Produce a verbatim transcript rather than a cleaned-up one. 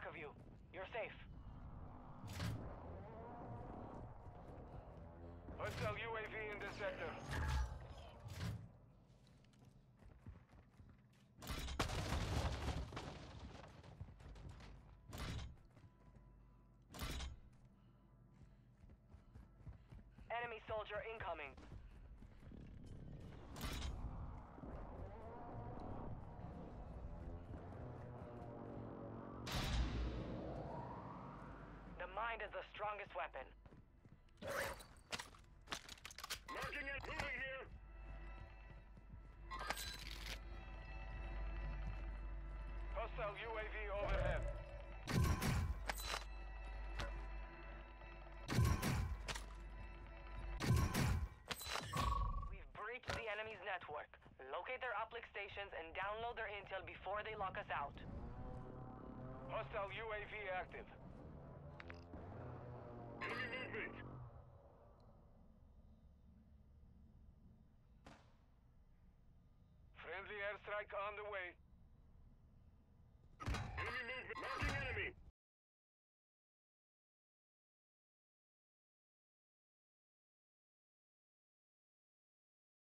track of you. You're safe. Hostile U A V in this sector. Enemy soldier incoming. The mind is the strongest weapon. Marking and moving here. Hostile U A V overhead. The enemy's network. Locate their uplink stations and download their intel before they lock us out. Hostile U A V active. Enemy movement. Friendly airstrike on the way. Enemy movement.